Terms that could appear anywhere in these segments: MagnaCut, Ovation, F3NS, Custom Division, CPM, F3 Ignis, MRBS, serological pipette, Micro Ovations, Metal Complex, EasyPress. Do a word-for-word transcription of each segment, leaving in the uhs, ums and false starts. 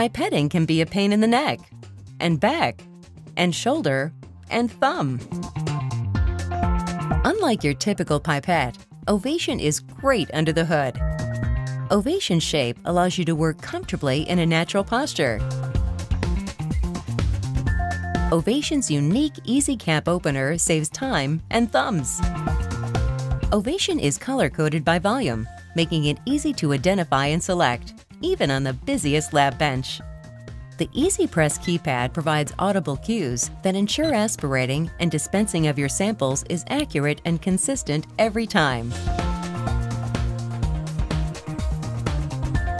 Pipetting can be a pain in the neck, and back, and shoulder, and thumb. Unlike your typical pipette, Ovation is great under the hood. Ovation's shape allows you to work comfortably in a natural posture. Ovation's unique easy cap opener saves time and thumbs. Ovation is color-coded by volume, making it easy to identify and select, even on the busiest lab bench. The EasyPress keypad provides audible cues that ensure aspirating and dispensing of your samples is accurate and consistent every time.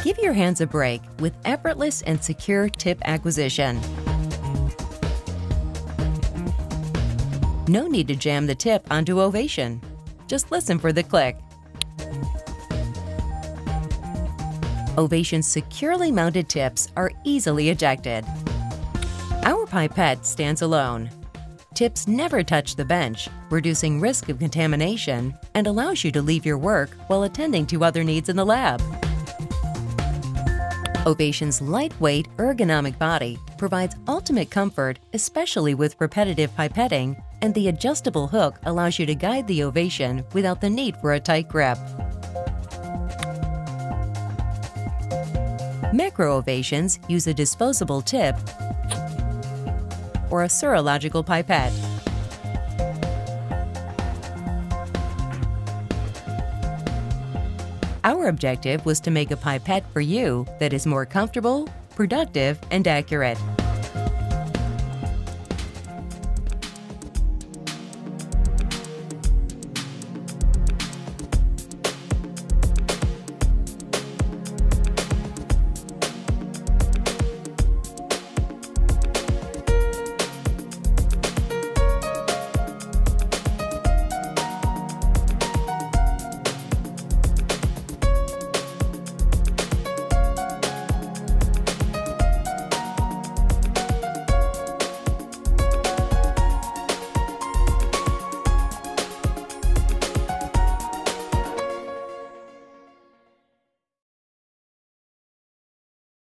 Give your hands a break with effortless and secure tip acquisition. No need to jam the tip onto Ovation. Just listen for the click. Ovation's securely mounted tips are easily ejected. Our pipette stands alone. Tips never touch the bench, reducing risk of contamination and allows you to leave your work while attending to other needs in the lab. Ovation's lightweight, ergonomic body provides ultimate comfort, especially with repetitive pipetting, and the adjustable hook allows you to guide the Ovation without the need for a tight grip. Micro Ovations use a disposable tip or a serological pipette. Our objective was to make a pipette for you that is more comfortable, productive, and accurate.